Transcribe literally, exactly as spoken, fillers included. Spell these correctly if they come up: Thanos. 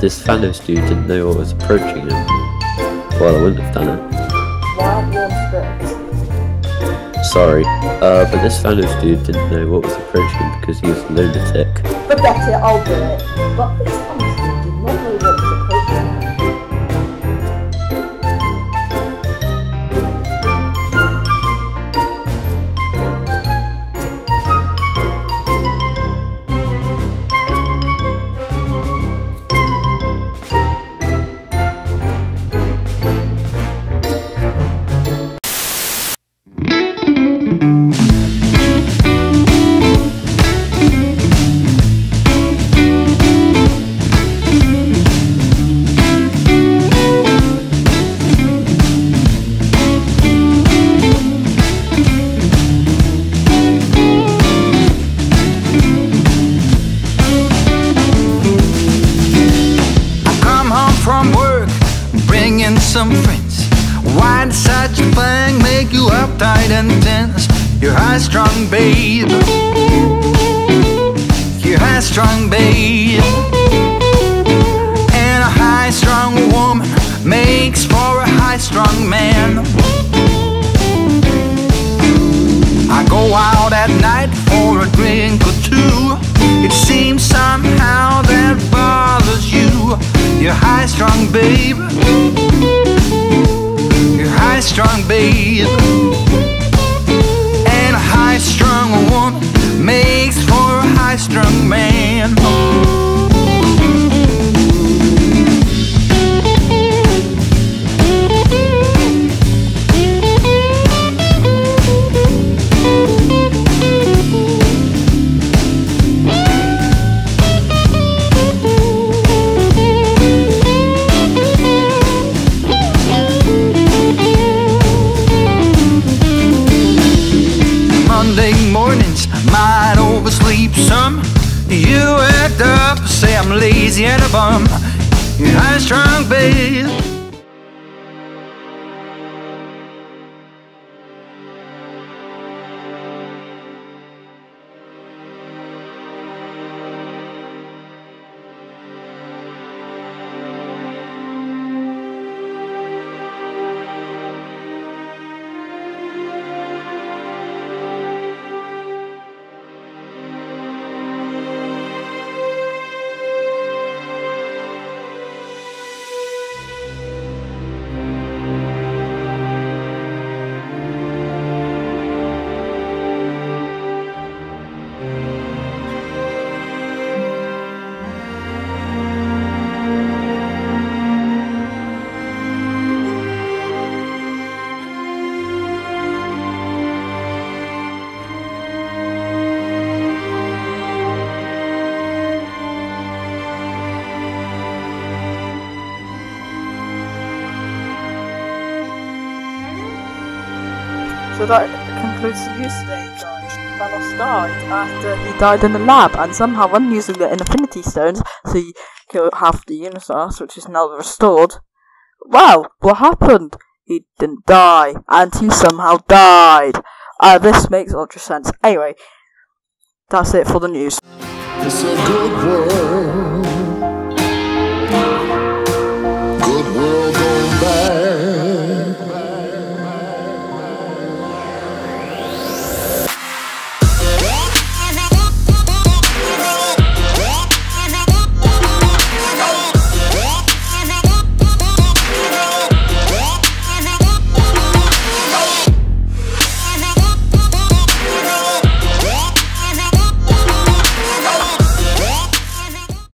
This Thanos dude didn't know what was approaching him. Well, I wouldn't have done it. Sorry, uh, but this Thanos dude didn't know what was approaching him because he was a lunatic. Forget it, I'll do it. But this Thanos dude did not know what was some friends. Wide such a thing make you uptight and tense. You're high-strung, babe. You're high-strung, babe. And a high-strung woman makes for a high-strung man. I go out at night for a drink or two. It seems somehow that bothers you. You're high-strung, babe. High-strung babe and a high-strung woman makes for a high-strung man. Might oversleep some. You act up, say I'm lazy and a bum. You're high-strung, babe. So that concludes the news today, guys. Thanos died after he died in the lab, and somehow when using the Infinity Stones, so he killed half the universe, which is now restored. Wow, what happened? He didn't die, and he somehow died. Uh, this makes ultra sense. Anyway, that's it for the news. It's a good world.